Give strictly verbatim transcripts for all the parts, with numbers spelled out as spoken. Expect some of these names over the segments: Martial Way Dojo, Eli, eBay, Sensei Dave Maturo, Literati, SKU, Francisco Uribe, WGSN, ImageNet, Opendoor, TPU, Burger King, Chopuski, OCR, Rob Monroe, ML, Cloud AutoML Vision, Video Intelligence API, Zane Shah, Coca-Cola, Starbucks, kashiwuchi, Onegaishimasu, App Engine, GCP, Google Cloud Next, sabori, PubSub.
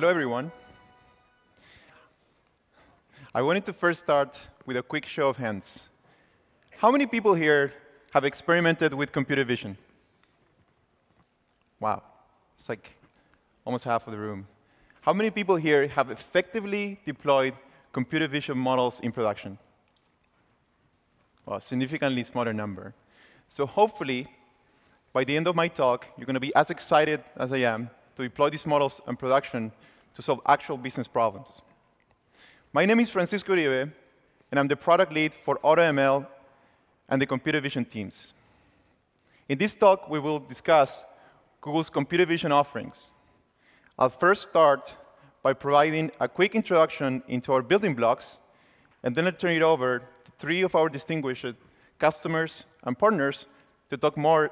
Hello, everyone. I wanted to first start with a quick show of hands. How many people here have experimented with computer vision? Wow. It's like almost half of the room. How many people here have effectively deployed computer vision models in production? Well, a significantly smaller number. So hopefully, by the end of my talk, you're going to be as excited as I am to deploy these models in production to solve actual business problems. My name is Francisco Uribe, and I'm the product lead for AutoML and the computer vision teams. In this talk, we will discuss Google's computer vision offerings. I'll first start by providing a quick introduction into our building blocks, and then I'll turn it over to three of our distinguished customers and partners to talk more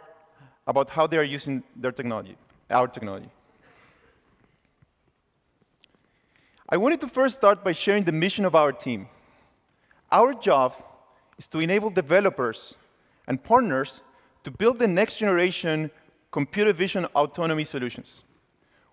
about how they are using their technology, our technology. I wanted to first start by sharing the mission of our team. Our job is to enable developers and partners to build the next generation computer vision autonomy solutions.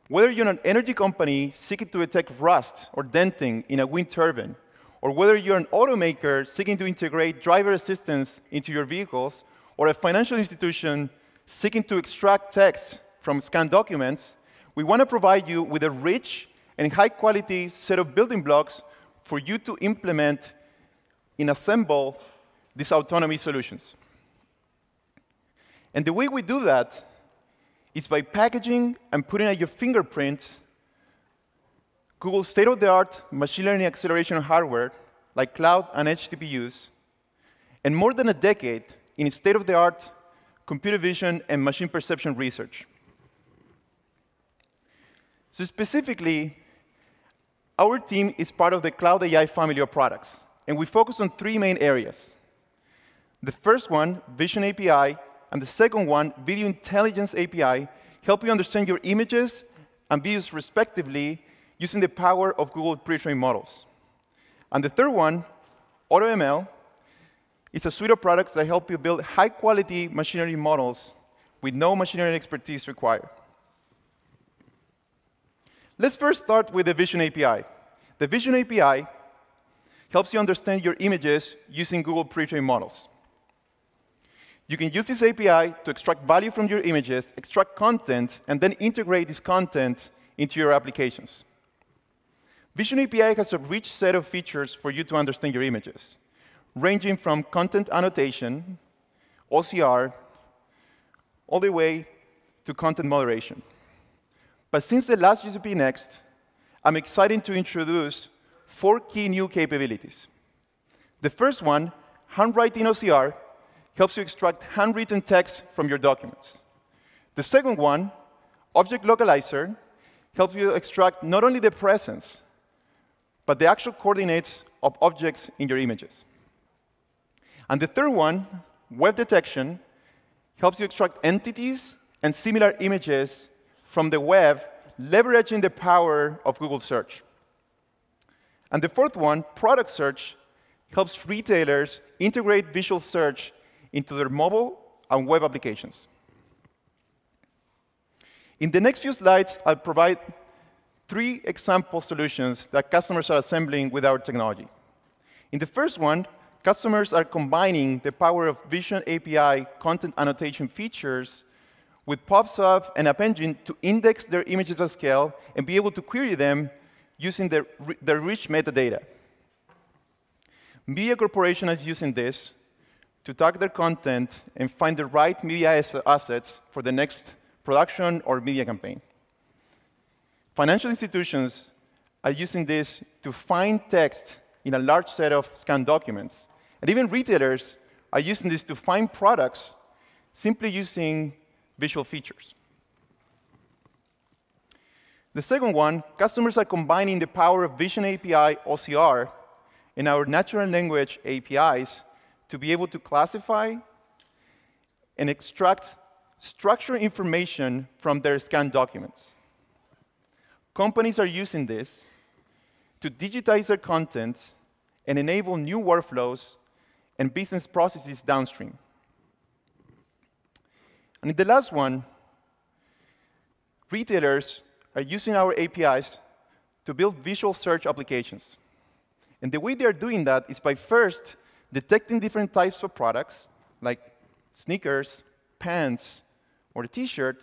Whether you're an energy company seeking to detect rust or denting in a wind turbine, or whether you're an automaker seeking to integrate driver assistance into your vehicles, or a financial institution seeking to extract text from scanned documents, we want to provide you with a rich and high-quality set of building blocks for you to implement and assemble these autonomy solutions. And the way we do that is by packaging and putting at your fingerprints Google's state-of-the-art machine learning acceleration hardware, like cloud and edge T P Us, and more than a decade in state-of-the-art computer vision and machine perception research. So specifically, our team is part of the Cloud A I family of products, and we focus on three main areas. The first one, Vision A P I, and the second one, Video Intelligence A P I, help you understand your images and videos respectively using the power of Google pre-trained models. And the third one, AutoML, is a suite of products that help you build high-quality machine learning models with no machine learning expertise required. Let's first start with the Vision A P I. The Vision A P I helps you understand your images using Google pre-trained models. You can use this A P I to extract value from your images, extract content, and then integrate this content into your applications. Vision A P I has a rich set of features for you to understand your images, ranging from content annotation, O C R, all the way to content moderation. But since the last G C P Next, I'm excited to introduce four key new capabilities. The first one, handwriting O C R, helps you extract handwritten text from your documents. The second one, Object Localizer, helps you extract not only the presence, but the actual coordinates of objects in your images. And the third one, Web Detection, helps you extract entities and similar images from the web, leveraging the power of Google Search. And the fourth one, Product Search, helps retailers integrate visual search into their mobile and web applications. In the next few slides, I'll provide three example solutions that customers are assembling with our technology. In the first one, customers are combining the power of Vision A P I content annotation features with PubSub and App Engine to index their images at scale and be able to query them using their, their rich metadata. Media Corporation is using this to tag their content and find the right media assets for the next production or media campaign. Financial institutions are using this to find text in a large set of scanned documents. And even retailers are using this to find products simply using visual features. The second one, customers are combining the power of Vision A P I O C R and our natural language A P Is to be able to classify and extract structured information from their scanned documents. Companies are using this to digitize their content and enable new workflows and business processes downstream. And in the last one, retailers are using our A P Is to build visual search applications. And the way they are doing that is by first detecting different types of products, like sneakers, pants, or a T-shirt,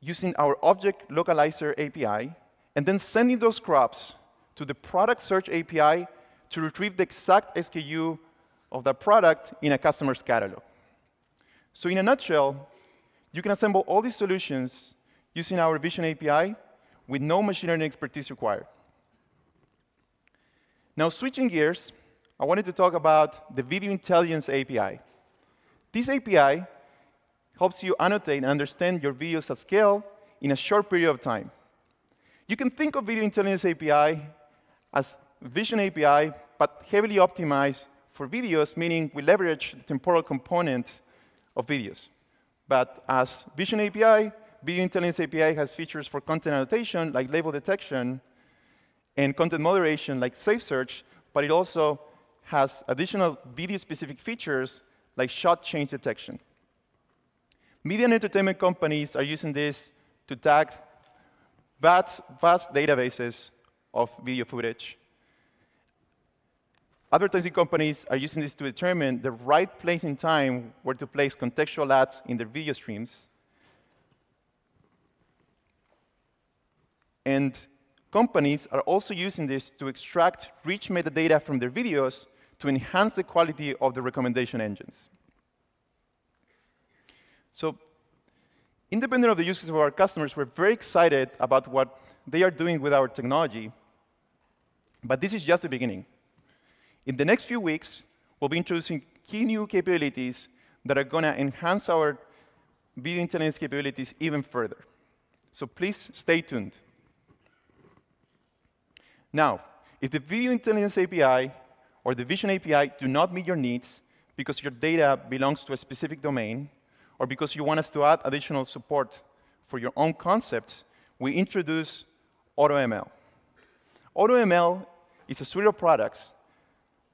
using our Object Localizer A P I, and then sending those crops to the Product Search A P I to retrieve the exact S K U of that product in a customer's catalog. So in a nutshell, you can assemble all these solutions using our Vision A P I with no machine learning expertise required. Now, switching gears, I wanted to talk about the Video Intelligence A P I. This A P I helps you annotate and understand your videos at scale in a short period of time. You can think of Video Intelligence A P I as Vision A P I, but heavily optimized for videos, meaning we leverage the temporal component of videos. But as Vision A P I, Video Intelligence A P I has features for content annotation, like label detection, and content moderation, like safe search, but it also has additional video-specific features, like shot change detection. Media and entertainment companies are using this to tag vast, vast databases of video footage. Advertising companies are using this to determine the right place in time where to place contextual ads in their video streams. And companies are also using this to extract rich metadata from their videos to enhance the quality of the recommendation engines. So independent of the uses of our customers, we're very excited about what they are doing with our technology. But this is just the beginning. In the next few weeks, we'll be introducing key new capabilities that are going to enhance our video intelligence capabilities even further. So please stay tuned. Now, if the Video Intelligence A P I or the Vision A P I do not meet your needs because your data belongs to a specific domain, or because you want us to add additional support for your own concepts, we introduce AutoML. AutoML is a suite of products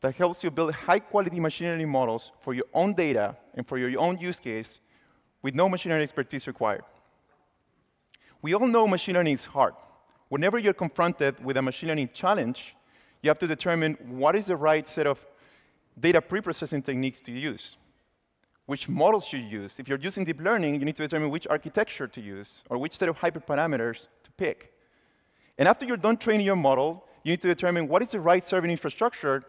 that helps you build high-quality machine learning models for your own data and for your own use case with no machine learning expertise required. We all know machine learning is hard. Whenever you're confronted with a machine learning challenge, you have to determine what is the right set of data pre-processing techniques to use. Which models should you use? If you're using deep learning, you need to determine which architecture to use or which set of hyperparameters to pick. And after you're done training your model, you need to determine what is the right serving infrastructure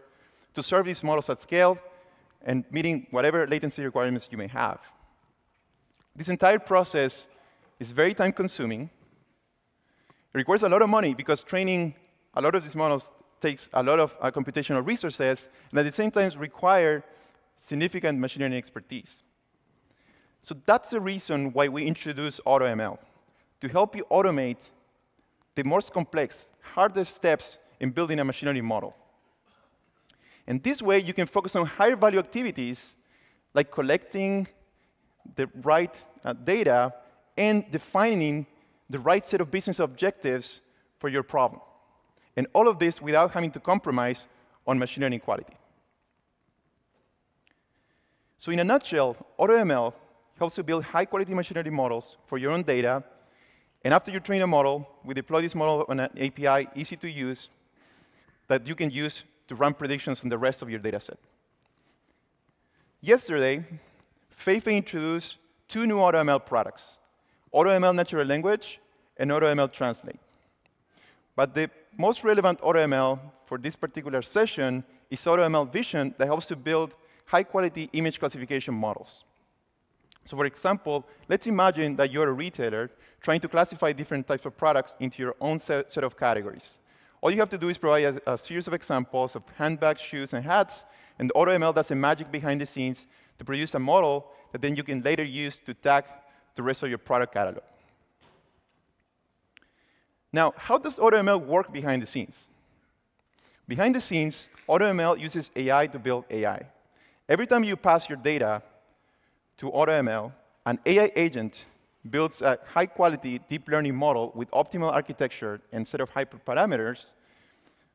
to serve these models at scale and meeting whatever latency requirements you may have. This entire process is very time-consuming. It requires a lot of money because training a lot of these models takes a lot of uh, computational resources and at the same time require significant machine learning expertise. So that's the reason why we introduce AutoML, to help you automate the most complex, hardest steps in building a machine learning model. And this way, you can focus on higher value activities, like collecting the right uh, data and defining the right set of business objectives for your problem. And all of this without having to compromise on machine learning quality. So in a nutshell, AutoML helps you build high-quality machine learning models for your own data. And after you train a model, we deploy this model on an A P I easy to use that you can use to run predictions on the rest of your data set. Yesterday, Feifei introduced two new AutoML products, AutoML Natural Language and AutoML Translate. But the most relevant AutoML for this particular session is AutoML Vision that helps to build high-quality image classification models. So for example, let's imagine that you're a retailer trying to classify different types of products into your own set of categories. All you have to do is provide a, a series of examples of handbags, shoes, and hats, and AutoML does the magic behind the scenes to produce a model that then you can later use to tag the rest of your product catalog. Now, how does AutoML work behind the scenes? Behind the scenes, AutoML uses A I to build A I. Every time you pass your data to AutoML, an A I agent builds a high-quality deep learning model with optimal architecture and set of hyperparameters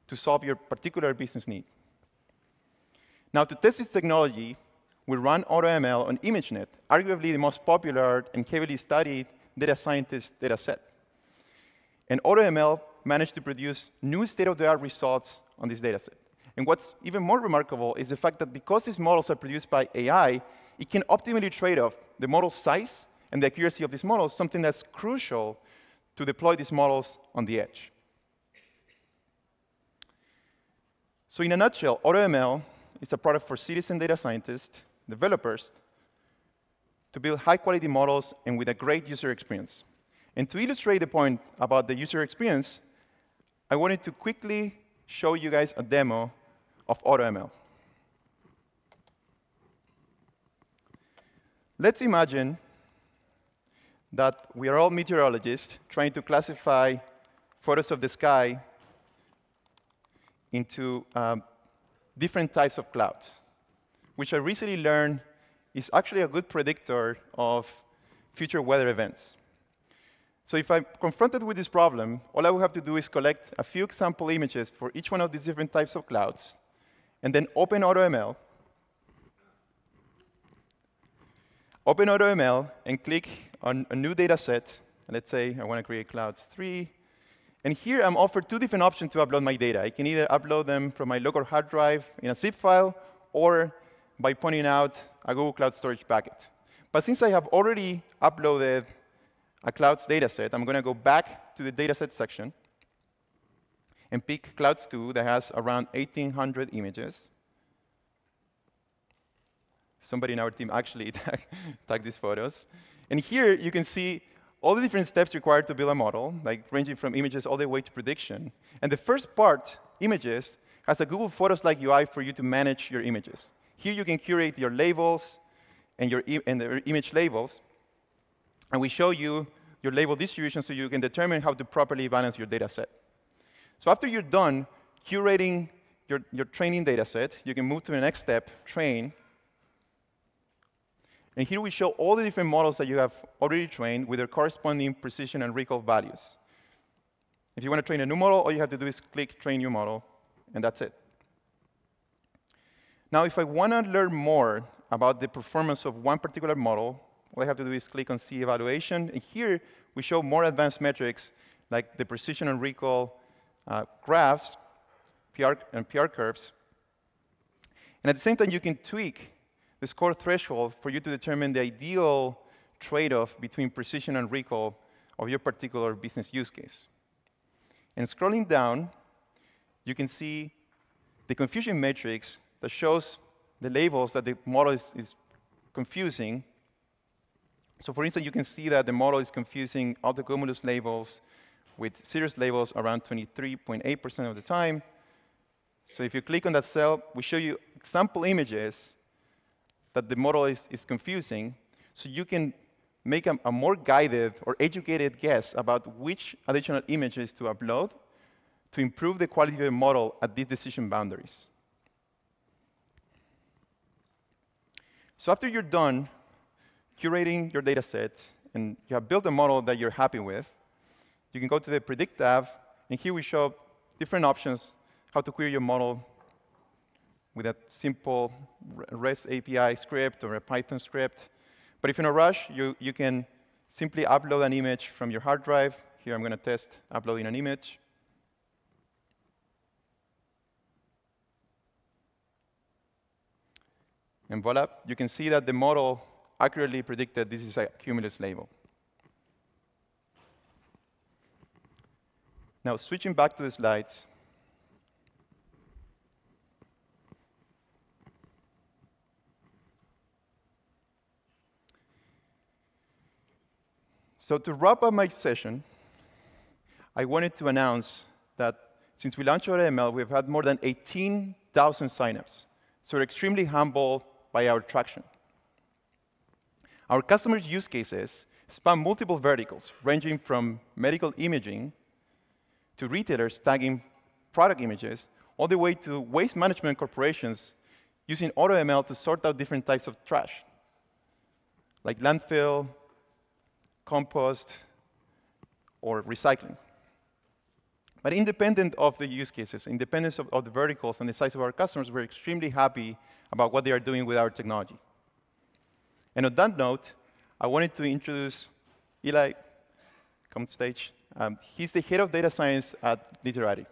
to solve your particular business need. Now, to test this technology, we run AutoML on ImageNet, arguably the most popular and heavily studied data scientist data set. And AutoML managed to produce new state-of-the-art results on this dataset. And what's even more remarkable is the fact that because these models are produced by A I, it can optimally trade off the model size and the accuracy of these models, something that's crucial to deploy these models on the edge. So in a nutshell, AutoML is a product for citizen data scientists, developers, to build high-quality models and with a great user experience. And to illustrate the point about the user experience, I wanted to quickly show you guys a demo of AutoML. Let's imagine that we are all meteorologists trying to classify photos of the sky into um, different types of clouds, which I recently learned is actually a good predictor of future weather events. So if I'm confronted with this problem, all I would have to do is collect a few example images for each one of these different types of clouds, and then open AutoML, Open AutoML and click on a new data set. Let's say I want to create clouds three. And here I'm offered two different options to upload my data. I can either upload them from my local hard drive in a zip file or by pointing out a Google Cloud Storage packet. But since I have already uploaded a clouds data set, I'm going to go back to the data set section and pick clouds two that has around eighteen hundred images. Somebody in our team actually tagged these photos. And here you can see all the different steps required to build a model, like ranging from images all the way to prediction. And the first part, images, has a Google Photos-like U I for you to manage your images. Here you can curate your labels and your e and the image labels. And we show you your label distribution so you can determine how to properly balance your data set. So after you're done curating your, your training data set, you can move to the next step, train. And here we show all the different models that you have already trained with their corresponding precision and recall values. If you want to train a new model, all you have to do is click Train New Model, and that's it. Now, if I want to learn more about the performance of one particular model, all I have to do is click on See Evaluation. And here we show more advanced metrics, like the precision and recall uh, graphs P R, and P R curves. And at the same time, you can tweak the score threshold for you to determine the ideal trade-off between precision and recall of your particular business use case. And scrolling down, you can see the confusion matrix that shows the labels that the model is, is confusing. So for instance, you can see that the model is confusing autocumulus labels with serious labels around twenty-three point eight percent of the time. So if you click on that cell, we show you example images that the model is, is confusing, so you can make a, a more guided or educated guess about which additional images to upload to improve the quality of the model at these decision boundaries. So after you're done curating your data set and you have built a model that you're happy with, you can go to the Predict tab, and here we show different options how to query your model with a simple REST A P I script or a Python script. But if you're in a rush, you, you can simply upload an image from your hard drive. Here I'm going to test uploading an image. And voila, you can see that the model accurately predicted this is a cumulus label. Now, switching back to the slides, so to wrap up my session, I wanted to announce that since we launched AutoML, we've had more than eighteen thousand signups. So we're extremely humbled by our traction. Our customers' use cases span multiple verticals, ranging from medical imaging to retailers tagging product images, all the way to waste management corporations using AutoML to sort out different types of trash, like landfill, compost, or recycling. But independent of the use cases, independent of, of the verticals and the size of our customers, we're extremely happy about what they are doing with our technology. And on that note, I wanted to introduce Eli, come on stage, Um, he's the head of data science at Literati.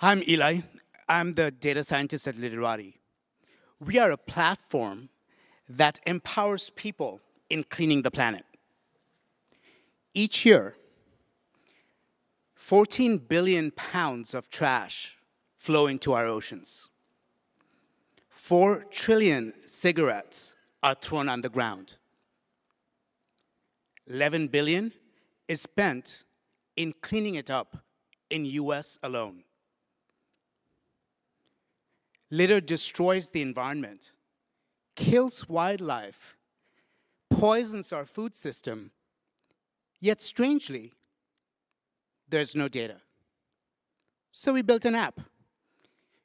I'm Eli. I'm the data scientist at Literati. We are a platform that empowers people in cleaning the planet. Each year, fourteen billion pounds of trash flow into our oceans. Four trillion cigarettes are thrown on the ground. eleven billion is spent in cleaning it up in U S alone. Litter destroys the environment, kills wildlife, poisons our food system, yet strangely, there's no data. So we built an app.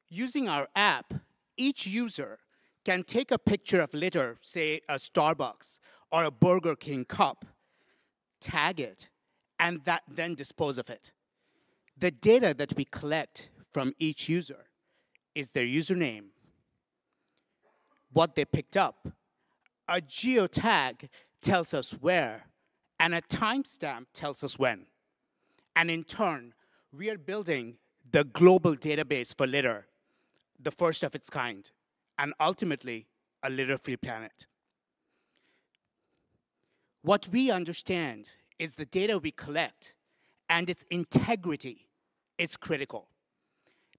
Using our app, each user can take a picture of litter, say a Starbucks or a Burger King cup, tag it, and that then dispose of it. The data that we collect from each user is their username, what they picked up. A geotag tells us where, and a timestamp tells us when. And in turn, we are building the global database for litter, the first of its kind, and ultimately, a litter-free planet. What we understand is the data we collect and its integrity is critical.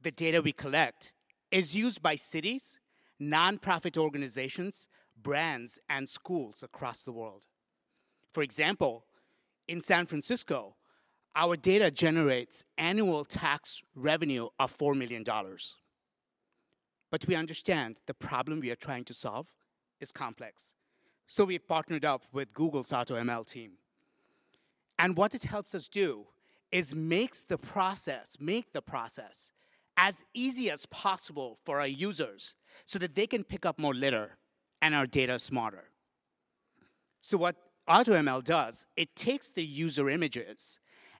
The data we collect is used by cities, nonprofit organizations, brands, and schools across the world. For example, in San Francisco, our data generates annual tax revenue of four million dollars. But we understand the problem we are trying to solve is complex. So we've partnered up with Google's AutoML team. And what it helps us do is makes the process, make the process as easy as possible for our users so that they can pick up more litter and our data smarter. So what AutoML does, it takes the user images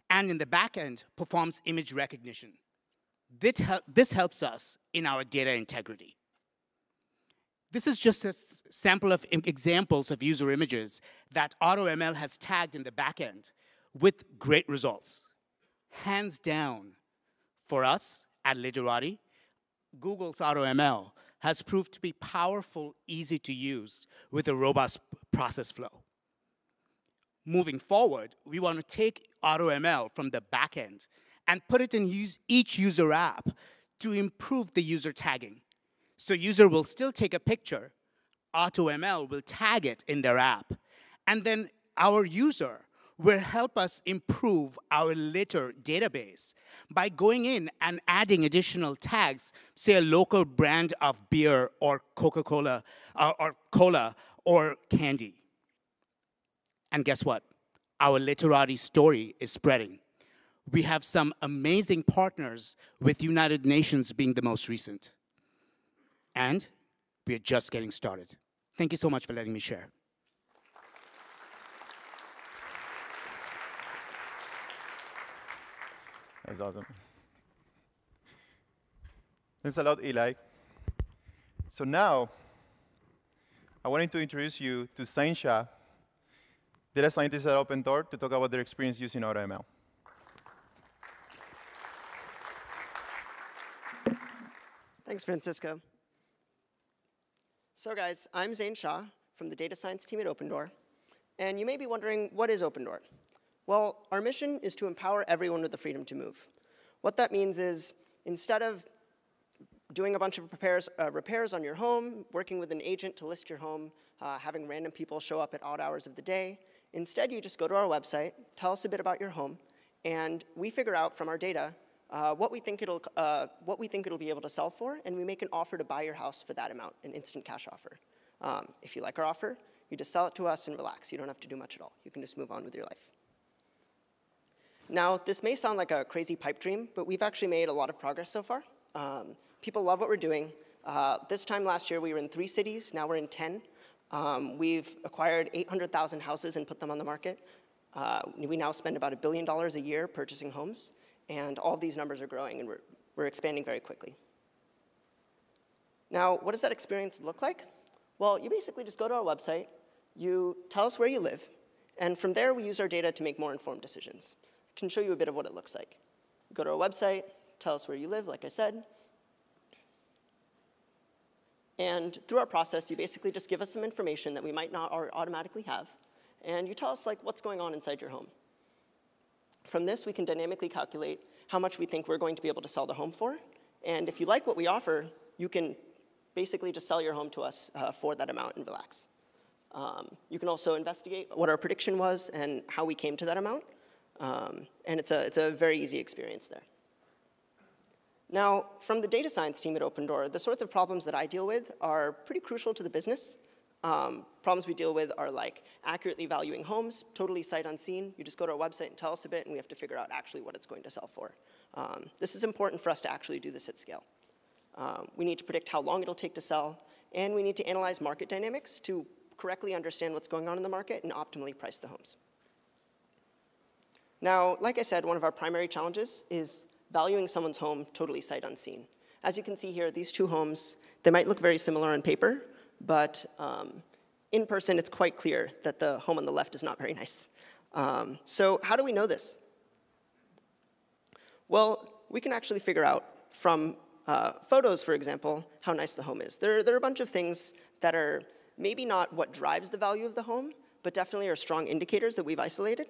and in the back end performs image recognition. This, hel this helps us in our data integrity. This is just a sample of examples of user images that AutoML has tagged in the back end with great results. Hands down, for us at Literati, Google's AutoML has proved to be powerful, easy to use with a robust process flow. Moving forward, we want to take AutoML from the back end and put it in use each user app to improve the user tagging. So user will still take a picture, AutoML will tag it in their app, and then our user will help us improve our litter database by going in and adding additional tags, say a local brand of beer or Coca-Cola uh, or cola or candy. And guess what? Our Literati story is spreading. We have some amazing partners, with United Nations being the most recent. And we are just getting started. Thank you so much for letting me share. That's awesome. Thanks a lot, Eli. So now, I wanted to introduce you to Zane Shah, data scientist at Opendoor, to talk about their experience using AutoML. Thanks, Francisco. So guys, I'm Zane Shah from the data science team at Opendoor. And you may be wondering, what is Opendoor? Well, our mission is to empower everyone with the freedom to move. What that means is, instead of doing a bunch of repairs, uh, repairs on your home, working with an agent to list your home, uh, having random people show up at odd hours of the day, instead you just go to our website, tell us a bit about your home, and we figure out from our data uh, what we think it'll uh, what we think it'll be able to sell for, and we make an offer to buy your house for that amount, an instant cash offer. Um, if you like our offer, you just sell it to us and relax. You don't have to do much at all. You can just move on with your life. Now, this may sound like a crazy pipe dream, but we've actually made a lot of progress so far. Um, people love what we're doing. Uh, this time last year, we were in three cities. Now we're in ten. Um, we've acquired eight hundred thousand houses and put them on the market. Uh, we now spend about a billion dollars a year purchasing homes. And all of these numbers are growing, and we're, we're expanding very quickly. Now, what does that experience look like? Well, you basically just go to our website, you tell us where you live, and from there we use our data to make more informed decisions. I can show you a bit of what it looks like. Go to our website, tell us where you live, like I said. And through our process, you basically just give us some information that we might not automatically have, and you tell us like what's going on inside your home. From this, we can dynamically calculate how much we think we're going to be able to sell the home for, and if you like what we offer, you can basically just sell your home to us uh, for that amount and relax. Um, you can also investigate what our prediction was and how we came to that amount, um, and it's a, it's a very easy experience there. Now, from the data science team at Opendoor, the sorts of problems that I deal with are pretty crucial to the business. Um, problems we deal with are like accurately valuing homes, totally sight unseen. You just go to our website and tell us a bit, and we have to figure out actually what it's going to sell for. Um, this is important for us to actually do this at scale. Um, we need to predict how long it'll take to sell, and we need to analyze market dynamics to correctly understand what's going on in the market and optimally price the homes. Now, like I said, one of our primary challenges is valuing someone's home totally sight unseen. As you can see here, these two homes, they might look very similar on paper, but um, in person it's quite clear that the home on the left is not very nice. Um, so how do we know this? Well, we can actually figure out from uh, photos, for example, how nice the home is. There, there are a bunch of things that are maybe not what drives the value of the home, but definitely are strong indicators that we've isolated.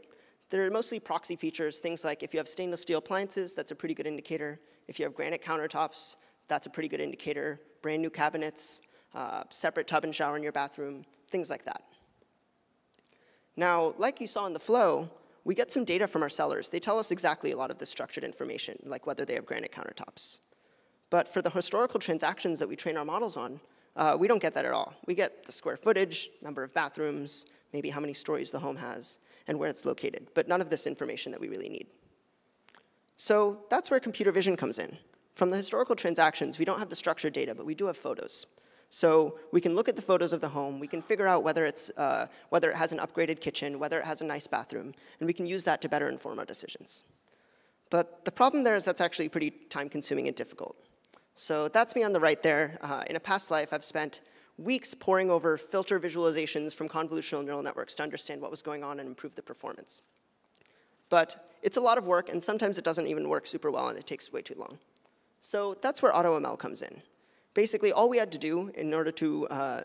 They're mostly proxy features, things like if you have stainless steel appliances, that's a pretty good indicator. If you have granite countertops, that's a pretty good indicator. Brand new cabinets, uh, separate tub and shower in your bathroom, things like that. Now, like you saw in the flow, we get some data from our sellers. They tell us exactly a lot of this structured information, like whether they have granite countertops. But for the historical transactions that we train our models on, uh, we don't get that at all. We get the square footage, number of bathrooms, maybe how many stories the home has, and where it's located, but none of this information that we really need. So that's where computer vision comes in. From the historical transactions, we don't have the structured data, but we do have photos. So we can look at the photos of the home, we can figure out whether, it's, uh, whether it has an upgraded kitchen, whether it has a nice bathroom, and we can use that to better inform our decisions. But the problem there is that's actually pretty time-consuming and difficult. So that's me on the right there. Uh, in a past life, I've spent weeks poring over filter visualizations from convolutional neural networks to understand what was going on and improve the performance. But it's a lot of work, and sometimes it doesn't even work super well, and it takes way too long. So that's where AutoML comes in. Basically, all we had to do in order to uh,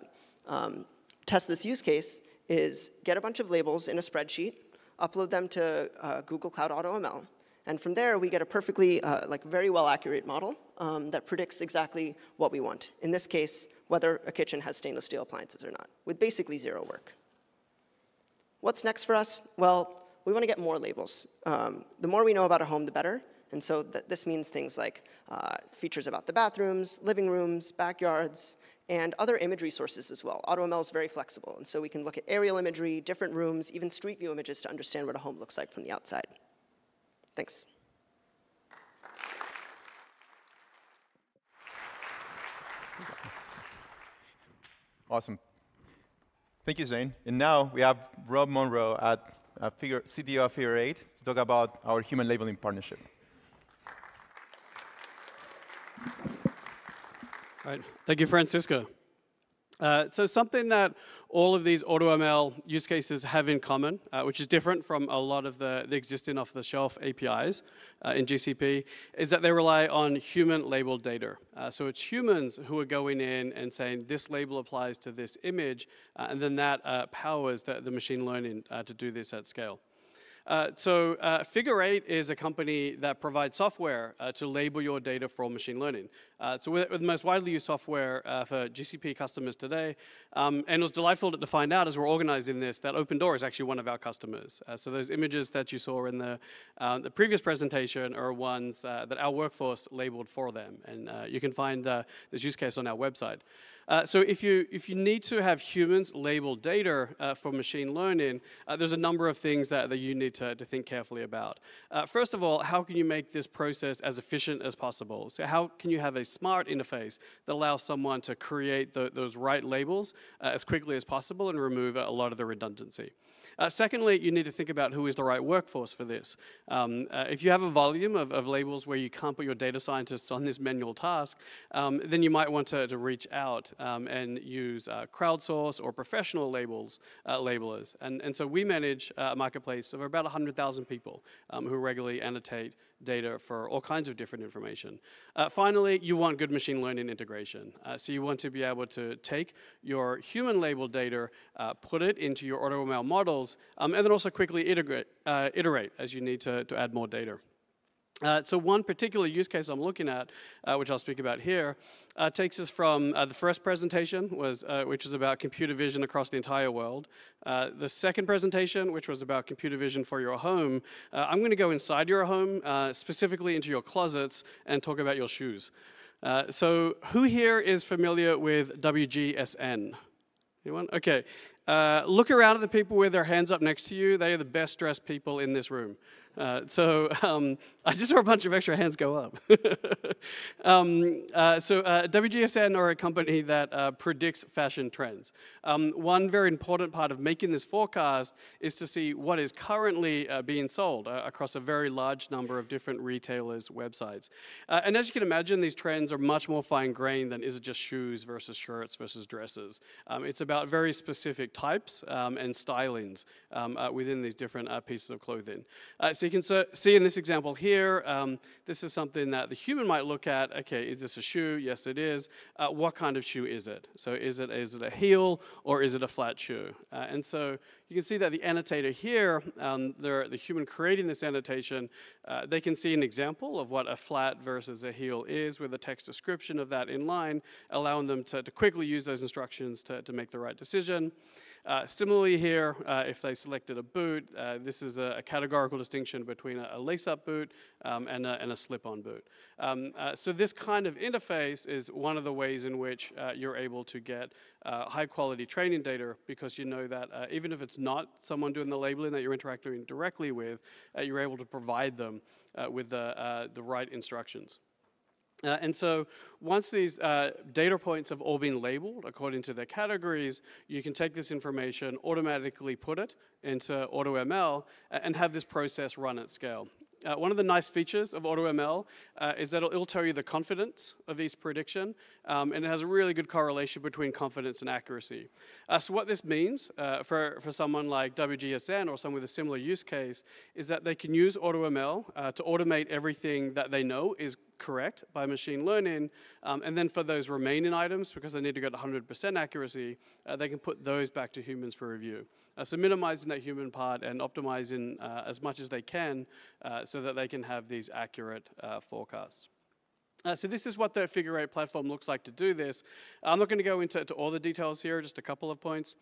um, test this use case is get a bunch of labels in a spreadsheet, upload them to uh, Google Cloud AutoML, and from there, we get a perfectly, uh, like, very well-accurate model um, that predicts exactly what we want. In this case, whether a kitchen has stainless steel appliances or not, with basically zero work. What's next for us? Well, we want to get more labels. Um, the more we know about a home, the better. And so th this means things like uh, features about the bathrooms, living rooms, backyards, and other imagery sources as well. AutoML is very flexible, and so we can look at aerial imagery, different rooms, even street view images to understand what a home looks like from the outside. Thanks. Awesome. Thank you, Zane. And now we have Rob Monroe, at uh, figure, C T O of Figure Eight, to talk about our human labeling partnership. All right. Thank you, Francisco. Uh, so something that all of these AutoML use cases have in common, uh, which is different from a lot of the, the existing off-the-shelf A P Is uh, in G C P, is that they rely on human-labeled data. Uh, so it's humans who are going in and saying, this label applies to this image, uh, and then that uh, powers the, the machine learning uh, to do this at scale. Uh, so uh, Figure Eight is a company that provides software uh, to label your data for machine learning. Uh, so we're the most widely used software uh, for G C P customers today. Um, and it was delightful to find out as we're organizing this that Opendoor is actually one of our customers. Uh, so those images that you saw in the, uh, the previous presentation are ones uh, that our workforce labeled for them. And uh, you can find uh, this use case on our website. Uh, so if you, if you need to have humans label data uh, for machine learning, uh, there's a number of things that, that you need to, to think carefully about. Uh, first of all, how can you make this process as efficient as possible? So how can you have a smart interface that allows someone to create the, those right labels uh, as quickly as possible and remove a lot of the redundancy? Uh, secondly, you need to think about who is the right workforce for this. Um, uh, if you have a volume of, of labels where you can't put your data scientists on this manual task, um, then you might want to, to reach out um, and use uh, crowdsource or professional labels, uh, labelers. And, and so we manage a marketplace of about one hundred thousand people um, who regularly annotate data for all kinds of different information. Uh, finally, you want good machine learning integration. Uh, so you want to be able to take your human label data, uh, put it into your AutoML models, um, and then also quickly integrate, uh, iterate as you need to, to add more data. Uh, so one particular use case I'm looking at, uh, which I'll speak about here, uh, takes us from uh, the first presentation, was, uh, which was about computer vision across the entire world. Uh, the second presentation, which was about computer vision for your home, uh, I'm going to go inside your home, uh, specifically into your closets, and talk about your shoes. Uh, so who here is familiar with W G S N? Anyone? Okay. Uh, look around at the people with their hands up next to you. They are the best dressed people in this room. Uh, so um, I just saw a bunch of extra hands go up. um, uh, so uh, W G S N are a company that uh, predicts fashion trends. Um, one very important part of making this forecast is to see what is currently uh, being sold uh, across a very large number of different retailers' websites. Uh, and as you can imagine, these trends are much more fine-grained than is it just shoes versus shirts versus dresses. Um, it's about very specific types um, and stylings um, uh, within these different uh, pieces of clothing. Uh, so you can so see in this example here, um, this is something that the human might look at. Okay, is this a shoe? Yes, it is. Uh, what kind of shoe is it? So is it is it a heel or is it a flat shoe? Uh, and so you can see that the annotator here, um, the human creating this annotation, uh, they can see an example of what a flat versus a heel is with a text description of that in line, allowing them to, to quickly use those instructions to, to make the right decision. Uh, similarly here, uh, if they selected a boot, uh, this is a, a categorical distinction between a, a lace-up boot um, and a, and a slip-on boot. Um, uh, so this kind of interface is one of the ways in which uh, you're able to get uh, high-quality training data, because you know that uh, even if it's not someone doing the labeling that you're interacting directly with, uh, you're able to provide them uh, with the, uh, the right instructions. Uh, and so once these uh, data points have all been labeled according to their categories, you can take this information, automatically put it into AutoML, and have this process run at scale. Uh, one of the nice features of AutoML uh, is that it'll, it'll tell you the confidence of each prediction, um, and it has a really good correlation between confidence and accuracy. Uh, so what this means uh, for, for someone like W G S N or someone with a similar use case is that they can use AutoML uh, to automate everything that they know is correct by machine learning, um, and then for those remaining items, because they need to get one hundred percent accuracy, uh, they can put those back to humans for review. Uh, so minimizing that human part and optimizing uh, as much as they can uh, so that they can have these accurate uh, forecasts. Uh, so this is what the Figure Eight platform looks like to do this. I'm not going to go into to all the details here, just a couple of points.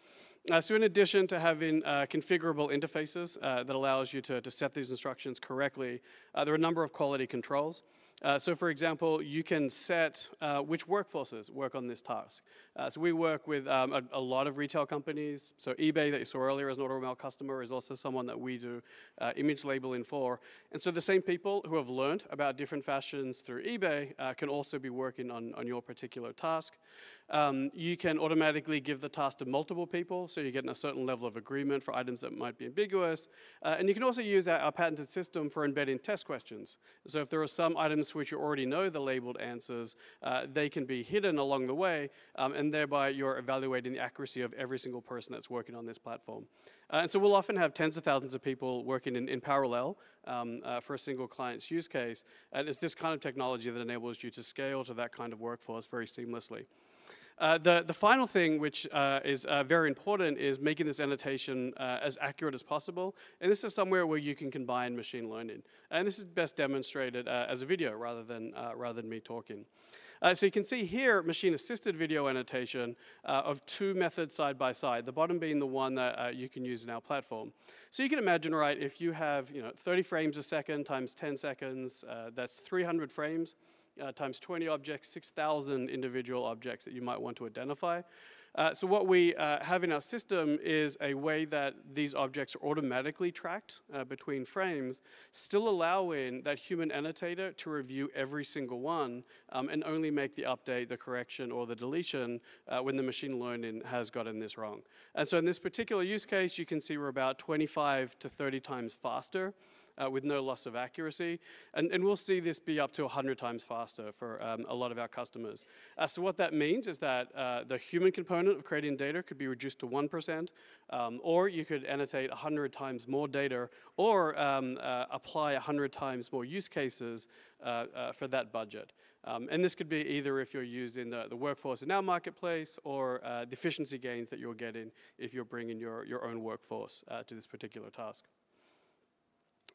Uh, so in addition to having uh, configurable interfaces uh, that allows you to, to set these instructions correctly, uh, there are a number of quality controls. Uh, so for example, you can set uh, which workforces work on this task. Uh, so we work with um, a, a lot of retail companies. So eBay that you saw earlier as an AutoML customer is also someone that we do uh, image labeling for. And so the same people who have learned about different fashions through eBay uh, can also be working on, on your particular task. Um, you can automatically give the task to multiple people, so you're getting a certain level of agreement for items that might be ambiguous. Uh, and you can also use our, our patented system for embedding test questions. So if there are some items for which you already know the labeled answers, uh, they can be hidden along the way, um, and thereby you're evaluating the accuracy of every single person that's working on this platform. Uh, and so we'll often have tens of thousands of people working in, in parallel um, uh, for a single client's use case, and it's this kind of technology that enables you to scale to that kind of workforce very seamlessly. Uh, the, the final thing, which uh, is uh, very important, is making this annotation uh, as accurate as possible. And this is somewhere where you can combine machine learning. And this is best demonstrated uh, as a video rather than, uh, rather than me talking. Uh, so you can see here machine-assisted video annotation uh, of two methods side by side, the bottom being the one that uh, you can use in our platform. So you can imagine, right, if you have you know, thirty frames a second times ten seconds, uh, that's three hundred frames. uh, times twenty objects, six thousand individual objects that you might want to identify. Uh, so what we uh, have in our system is a way that these objects are automatically tracked uh, between frames, still allowing that human annotator to review every single one um, and only make the update, the correction, or the deletion uh, when the machine learning has gotten this wrong. And so in this particular use case, you can see we're about twenty-five to thirty times faster uh, with no loss of accuracy. And, and we'll see this be up to one hundred times faster for um, a lot of our customers. Uh, so what that means is that uh, the human component of creating data could be reduced to one percent, um, or you could annotate one hundred times more data, or um, uh, apply one hundred times more use cases uh, uh, for that budget. Um, and this could be either if you're using the, the workforce in our marketplace or uh, the efficiency gains that you're getting if you're bringing your, your own workforce uh, to this particular task.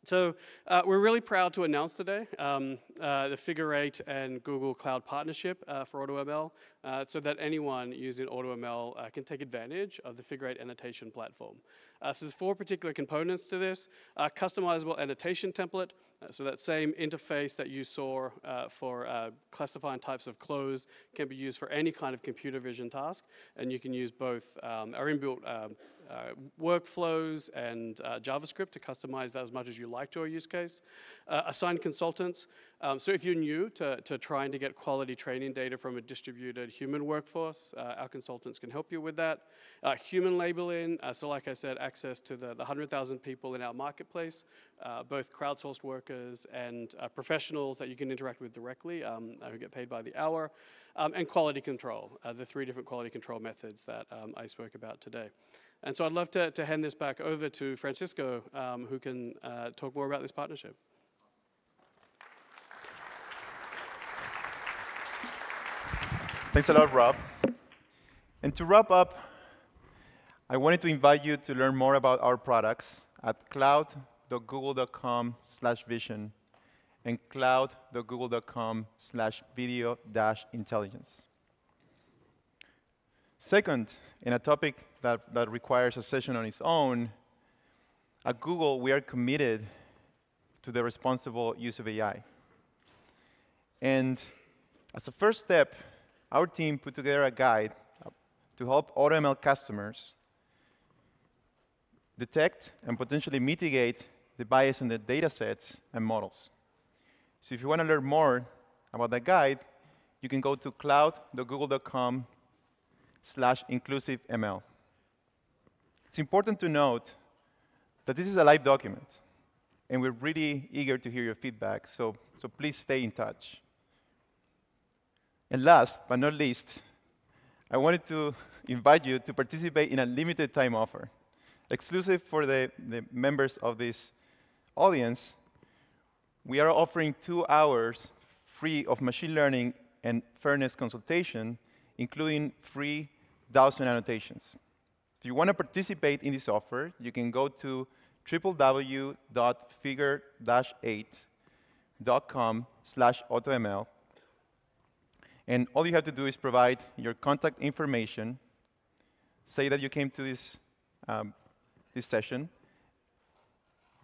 So uh, we're really proud to announce today um, uh, the Figure Eight and Google Cloud partnership uh, for AutoML uh, so that anyone using AutoML uh, can take advantage of the Figure Eight annotation platform. Uh, so there's four particular components to this. Uh, customizable annotation template, uh, so that same interface that you saw uh, for uh, classifying types of clothes can be used for any kind of computer vision task, and you can use both um, our inbuilt um, Uh, workflows and uh, JavaScript to customize that as much as you like to our use case. Uh, assigned consultants. Um, so if you're new to, to trying to get quality training data from a distributed human workforce, uh, our consultants can help you with that. Uh, human labeling. Uh, so like I said, access to the, the one hundred thousand people in our marketplace, uh, both crowdsourced workers and uh, professionals that you can interact with directly um, who get paid by the hour. Um, and quality control, uh, the three different quality control methods that um, I spoke about today. And so I'd love to, to hand this back over to Francisco, um, who can uh, talk more about this partnership. Thanks a lot, Rob. And to wrap up, I wanted to invite you to learn more about our products at cloud dot google dot com slash vision and cloud dot google dot com slash video dash intelligence. Second, in a topic that, that requires a session on its own, at Google, we are committed to the responsible use of A I. And as a first step, our team put together a guide to help AutoML customers detect and potentially mitigate the bias in their data sets and models. So if you want to learn more about that guide, you can go to cloud dot google dot com slash inclusive M L. It's important to note that this is a live document, and we're really eager to hear your feedback, so, so please stay in touch. And last but not least, I wanted to invite you to participate in a limited time offer, exclusive for the, the members of this audience. We are offering two hours free of machine learning and fairness consultation, including free one thousand annotations. If you want to participate in this offer, you can go to w w w dot figure eight dot com slash automl. And all you have to do is provide your contact information, say that you came to this, um, this session,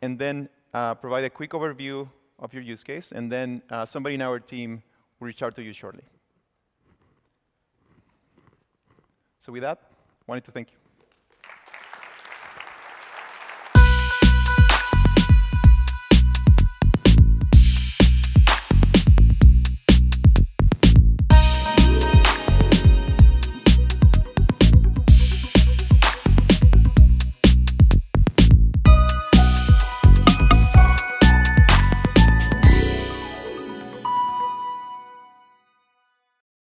and then uh, provide a quick overview of your use case, and then uh, somebody in our team will reach out to you shortly. So with that, I wanted to thank you.